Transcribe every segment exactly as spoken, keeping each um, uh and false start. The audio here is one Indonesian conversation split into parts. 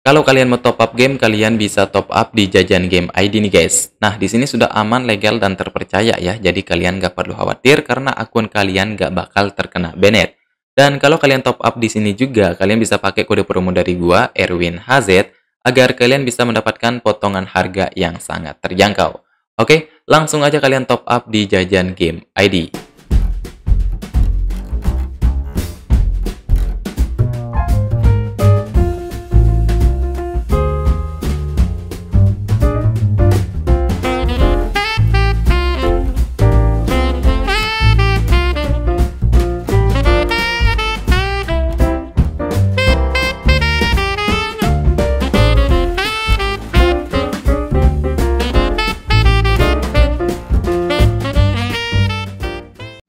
Kalau kalian mau top up game, kalian bisa top up di jajan game I D nih guys. Nah, di sini sudah aman, legal, dan terpercaya ya. Jadi kalian nggak perlu khawatir karena akun kalian nggak bakal terkena banned. Dan kalau kalian top up di sini juga, kalian bisa pakai kode promo dari gua, Erwin Hz, agar kalian bisa mendapatkan potongan harga yang sangat terjangkau. Oke, langsung aja kalian top up di jajan game I D.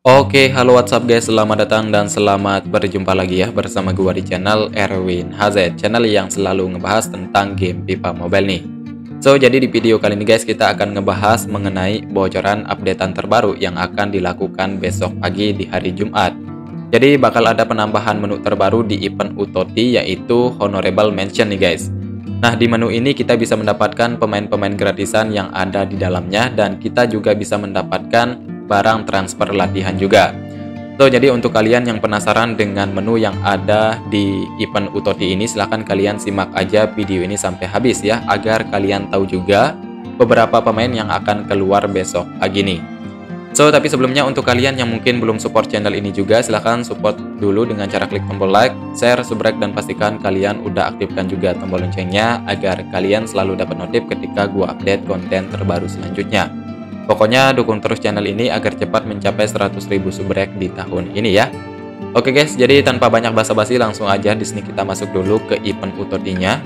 Oke, halo WhatsApp guys, selamat datang dan selamat berjumpa lagi ya bersama gua di channel Erwin Hz, channel yang selalu ngebahas tentang game FIFA Mobile nih. So, jadi di video kali ini guys, kita akan ngebahas mengenai bocoran updatean terbaru yang akan dilakukan besok pagi di hari Jumat. Jadi bakal ada penambahan menu terbaru di event U T O T I, yaitu Honorable Mention nih guys. Nah, di menu ini kita bisa mendapatkan pemain-pemain gratisan yang ada di dalamnya, dan kita juga bisa mendapatkan barang transfer latihan juga. So, jadi untuk kalian yang penasaran dengan menu yang ada di event U T O T I ini, silahkan kalian simak aja video ini sampai habis ya, agar kalian tahu juga beberapa pemain yang akan keluar besok pagi nih. So, tapi sebelumnya untuk kalian yang mungkin belum support channel ini juga, silahkan support dulu dengan cara klik tombol like, share, subscribe, dan pastikan kalian udah aktifkan juga tombol loncengnya agar kalian selalu dapat notif ketika gua update konten terbaru selanjutnya. Pokoknya dukung terus channel ini agar cepat mencapai seratus ribu subrek di tahun ini ya. Oke guys, jadi tanpa banyak basa-basi langsung aja di sini kita masuk dulu ke event U T O T I-nya.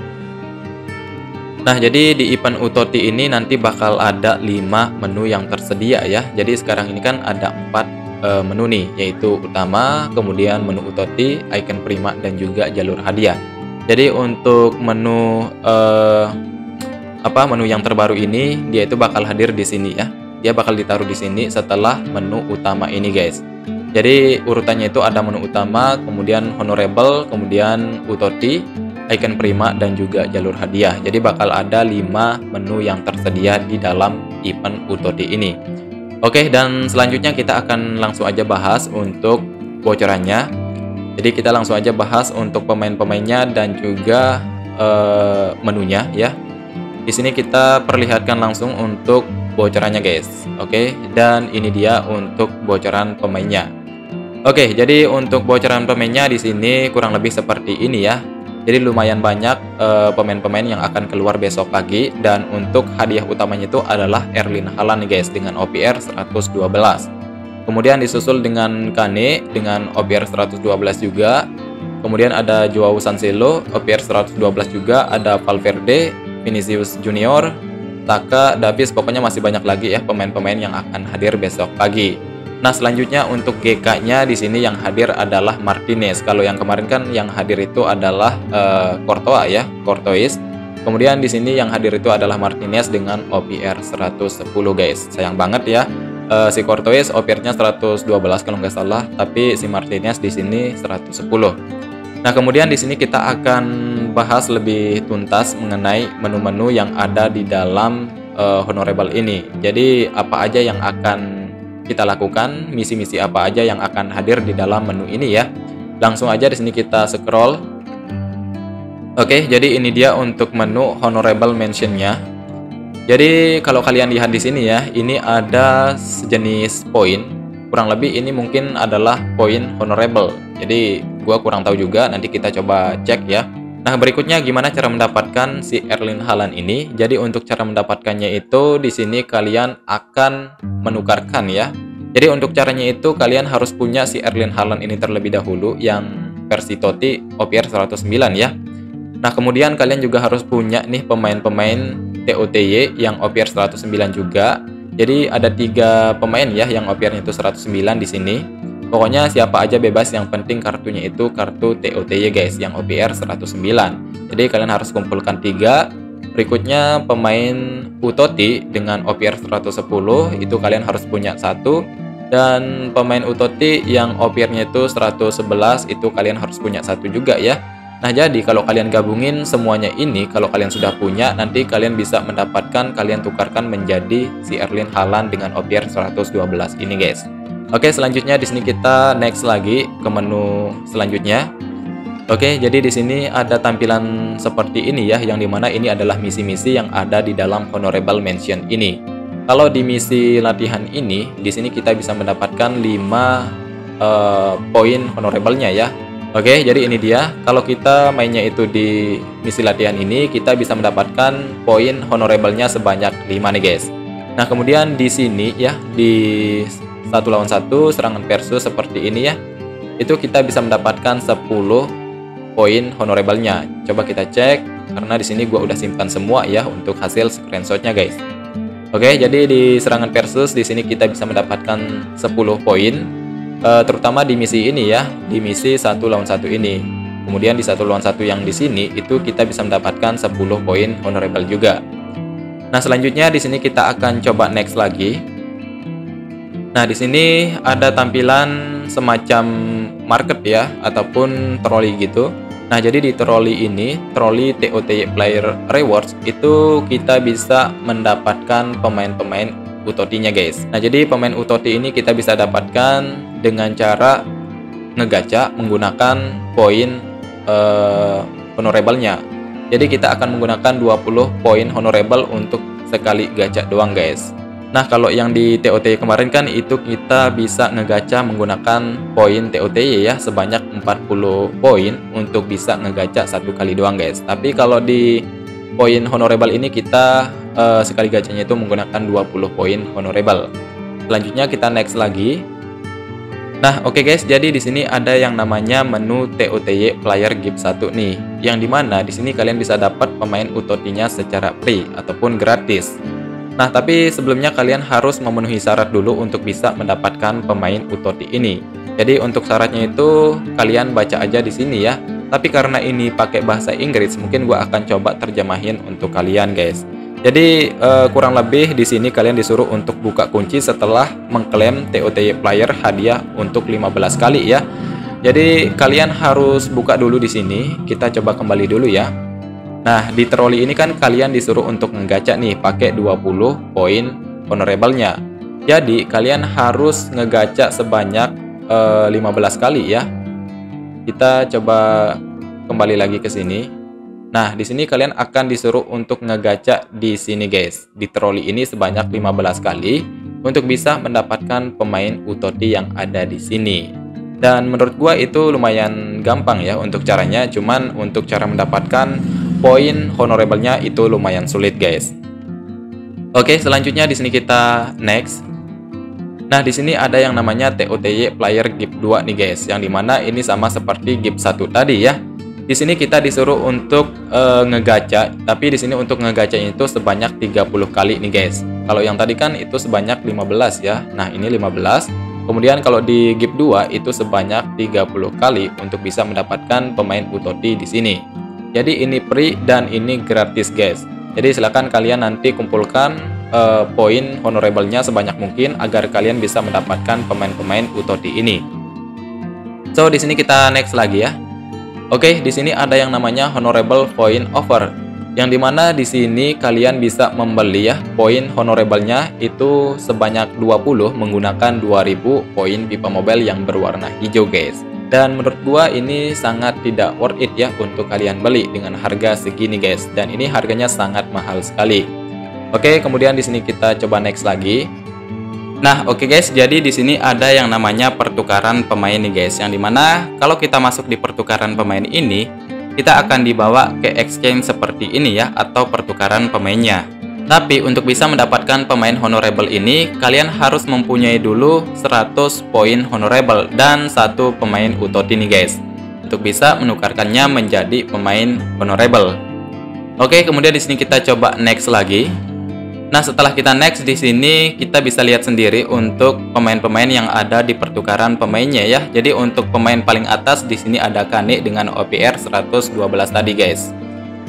Nah, jadi di event U T O T I ini nanti bakal ada lima menu yang tersedia ya. Jadi sekarang ini kan ada empat e, menu nih, yaitu utama, kemudian menu U T O T I, icon prima, dan juga jalur hadiah. Jadi untuk menu e, apa menu yang terbaru ini, dia itu bakal hadir di sini ya. Dia bakal ditaruh di sini setelah menu utama ini guys. Jadi urutannya itu ada menu utama, kemudian honorable, kemudian U T O T I, icon prima, dan juga jalur hadiah. Jadi bakal ada lima menu yang tersedia di dalam event U T O T I ini. Oke, dan selanjutnya kita akan langsung aja bahas untuk bocorannya. Jadi kita langsung aja bahas untuk pemain-pemainnya dan juga eh, menunya ya. Di sini kita perlihatkan langsung untuk bocorannya guys. Oke, dan ini dia untuk bocoran pemainnya. Oke, jadi untuk bocoran pemainnya di sini kurang lebih seperti ini ya. Jadi lumayan banyak pemain-pemain uh, yang akan keluar besok pagi, dan untuk hadiah utamanya itu adalah Erling Haaland guys dengan O P R seratus dua belas. Kemudian disusul dengan Kane dengan O P R seratus dua belas juga. Kemudian ada Joao Cancelo O P R seratus dua belas juga, ada Valverde, Vinicius Junior, Saka, Davis, pokoknya masih banyak lagi ya pemain-pemain yang akan hadir besok pagi. Nah, selanjutnya untuk G K-nya di sini yang hadir adalah Martinez. Kalau yang kemarin kan yang hadir itu adalah uh, Courtois ya, Courtois. Kemudian di sini yang hadir itu adalah Martinez dengan O P R seratus sepuluh guys. Sayang banget ya, uh, si Courtois O P R-nya seratus dua belas kalau nggak salah, tapi si Martinez di sini seratus sepuluh. Nah, kemudian di sini kita akan bahas lebih tuntas mengenai menu-menu yang ada di dalam uh, honorable ini. Jadi apa aja yang akan kita lakukan, misi-misi apa aja yang akan hadir di dalam menu ini ya. Langsung aja di sini kita scroll. Oke, jadi ini dia untuk menu honorable mention-nya. Jadi kalau kalian lihat di sini ya, ini ada sejenis poin. Kurang lebih ini mungkin adalah poin honorable. Jadi gua kurang tahu juga, nanti kita coba cek ya. Nah, berikutnya gimana cara mendapatkan si Erling Haaland ini. Jadi untuk cara mendapatkannya itu di sini kalian akan menukarkan ya. Jadi untuk caranya itu kalian harus punya si Erling Haaland ini terlebih dahulu yang versi T O T I O P R seratus sembilan ya. Nah, kemudian kalian juga harus punya nih pemain-pemain T O T Y yang O P R seratus sembilan juga. Jadi ada tiga pemain ya yang O P R-nya itu seratus sembilan di sini. Pokoknya siapa aja bebas, yang penting kartunya itu kartu T O T Y guys yang O P R seratus sembilan. Jadi kalian harus kumpulkan tiga. Berikutnya pemain U T O T I dengan O P R seratus sepuluh itu kalian harus punya satu, dan pemain U T O T I yang O P R-nya itu seratus sebelas itu kalian harus punya satu juga ya. Nah, jadi kalau kalian gabungin semuanya ini, kalau kalian sudah punya, nanti kalian bisa mendapatkan, kalian tukarkan menjadi si Erling Haaland dengan O P R seratus dua belas ini, guys. Oke, selanjutnya di sini kita next lagi ke menu selanjutnya. Oke, jadi di sini ada tampilan seperti ini ya, yang dimana ini adalah misi-misi yang ada di dalam Honorable Mention ini. Kalau di misi latihan ini, di sini kita bisa mendapatkan lima uh, poin honorable-nya ya. Oke, jadi ini dia. Kalau kita mainnya itu di misi latihan ini, kita bisa mendapatkan poin honorable-nya sebanyak lima nih, guys. Nah, kemudian di sini ya, di satu lawan satu serangan versus seperti ini ya, itu kita bisa mendapatkan sepuluh poin honorable-nya. Coba kita cek, karena di sini gua udah simpan semua ya untuk hasil screenshotnya, guys. Oke, jadi di serangan versus di sini kita bisa mendapatkan sepuluh poin, e, terutama di misi ini ya, di misi satu lawan satu ini. Kemudian di satu lawan satu yang di sini itu kita bisa mendapatkan sepuluh poin honorable juga. Nah, selanjutnya di sini kita akan coba next lagi. Nah, di sini ada tampilan semacam market ya, ataupun troli gitu. Nah, jadi di troli ini, troli T O T Y Player Rewards, itu kita bisa mendapatkan pemain-pemain U T O T Y-nya, guys. Nah, jadi pemain U T O T Y ini kita bisa dapatkan dengan cara ngegacha menggunakan poin eh, honorable-nya. Jadi kita akan menggunakan dua puluh poin honorable untuk sekali gacha doang, guys. Nah, kalau yang di T O T Y kemarin kan itu kita bisa ngegacha menggunakan poin T O T Y ya, sebanyak empat puluh poin untuk bisa ngegacha satu kali doang, guys. Tapi kalau di poin honorable ini kita eh, sekali gacanya itu menggunakan dua puluh poin honorable. Selanjutnya kita next lagi. Nah, oke, guys, jadi di sini ada yang namanya menu T O T Y Player Gift satu nih, yang dimana di sini kalian bisa dapat pemain U T O T Y-nya secara free ataupun gratis. Nah, tapi sebelumnya kalian harus memenuhi syarat dulu untuk bisa mendapatkan pemain U T O T Y ini. Jadi untuk syaratnya itu kalian baca aja di sini ya. Tapi karena ini pakai bahasa Inggris, mungkin gua akan coba terjemahin untuk kalian, guys. Jadi eh, kurang lebih di sini kalian disuruh untuk buka kunci setelah mengklaim T O T Y player hadiah untuk lima belas kali ya. Jadi kalian harus buka dulu di sini. Kita coba kembali dulu ya. Nah, di troli ini kan kalian disuruh untuk ngegacha nih pakai dua puluh poin honorable-nya. Jadi kalian harus ngegacha sebanyak eh, lima belas kali ya. Kita coba kembali lagi ke sini. Nah, di sini kalian akan disuruh untuk ngegacha di sini, guys. Di troli ini sebanyak lima belas kali untuk bisa mendapatkan pemain U T O T Y yang ada di sini. Dan menurut gua itu lumayan gampang ya untuk caranya, cuman untuk cara mendapatkan poin honorable-nya itu lumayan sulit, guys. Oke, selanjutnya di sini kita next. Nah, di sini ada yang namanya T O T Y Player Gift dua nih, guys, yang dimana ini sama seperti gift satu tadi ya. Di sini kita disuruh untuk uh, ngegacha, tapi di sini untuk ngegacanya itu sebanyak tiga puluh kali nih, guys. Kalau yang tadi kan itu sebanyak lima belas ya. Nah, ini lima belas. Kemudian kalau di gift dua itu sebanyak tiga puluh kali untuk bisa mendapatkan pemain U T O T Y di sini. Jadi ini free dan ini gratis, guys. Jadi silahkan kalian nanti kumpulkan eh, poin honorable-nya sebanyak mungkin agar kalian bisa mendapatkan pemain-pemain U T O T Y ini. So, di sini kita next lagi ya. Oke, di sini ada yang namanya honorable point offer, yang dimana di sini kalian bisa membeli ya poin honorable-nya itu sebanyak dua puluh menggunakan dua ribu poin FIFA Mobile yang berwarna hijau, guys. Dan menurut gua ini sangat tidak worth it ya untuk kalian beli dengan harga segini, guys. Dan ini harganya sangat mahal sekali. Oke, kemudian di sini kita coba next lagi. Nah, oke, guys, jadi di sini ada yang namanya pertukaran pemain nih, guys, yang dimana kalau kita masuk di pertukaran pemain ini, kita akan dibawa ke exchange seperti ini ya, atau pertukaran pemainnya. Tapi untuk bisa mendapatkan pemain honorable ini, kalian harus mempunyai dulu seratus poin honorable dan satu pemain U T O T Y nih, guys, untuk bisa menukarkannya menjadi pemain honorable. Oke, kemudian di sini kita coba next lagi. Nah, setelah kita next di sini kita bisa lihat sendiri untuk pemain-pemain yang ada di pertukaran pemainnya ya. Jadi untuk pemain paling atas di sini ada Kane dengan O P R seratus dua belas tadi, guys.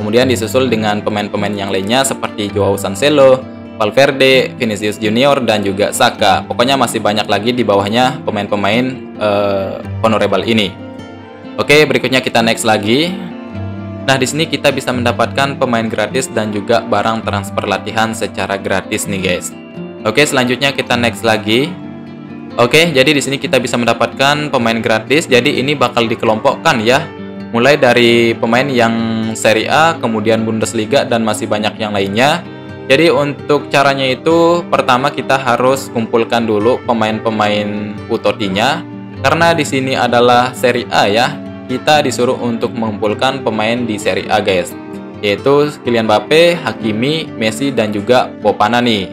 Kemudian disusul dengan pemain-pemain yang lainnya seperti Joao Cancelo, Valverde, Vinicius Junior, dan juga Saka. Pokoknya masih banyak lagi di bawahnya pemain-pemain eh, honorable ini. Oke, berikutnya kita next lagi. Nah, di sini kita bisa mendapatkan pemain gratis dan juga barang transfer latihan secara gratis nih guys. Oke, selanjutnya kita next lagi. Oke, jadi di sini kita bisa mendapatkan pemain gratis. Jadi ini bakal dikelompokkan ya, mulai dari pemain yang Serie A, kemudian Bundesliga dan masih banyak yang lainnya. Jadi untuk caranya itu, pertama kita harus kumpulkan dulu pemain-pemain U T O T I-nya. Karena di sini adalah Serie A ya, kita disuruh untuk mengumpulkan pemain di Serie A guys, yaitu Kylian Mbappe, Hakimi, Messi dan juga Popanani.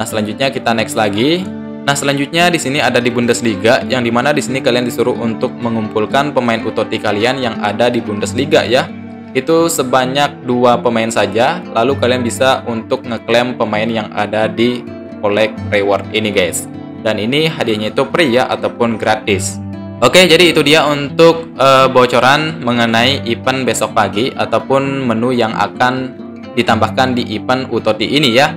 Nah, selanjutnya kita next lagi. Nah, selanjutnya di sini ada di Bundesliga, yang dimana di sini kalian disuruh untuk mengumpulkan pemain U T O T I kalian yang ada di Bundesliga ya. Itu sebanyak dua pemain saja, lalu kalian bisa untuk ngeklaim pemain yang ada di collect reward ini guys. Dan ini hadiahnya itu free ya, ataupun gratis. Oke, jadi itu dia untuk uh, bocoran mengenai event besok pagi ataupun menu yang akan ditambahkan di event U T O T I ini ya.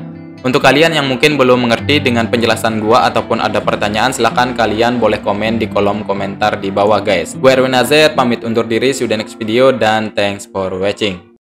Untuk kalian yang mungkin belum mengerti dengan penjelasan gua ataupun ada pertanyaan, silahkan kalian boleh komen di kolom komentar di bawah guys. Gue Erwin Hz pamit undur diri, see you the next video dan thanks for watching.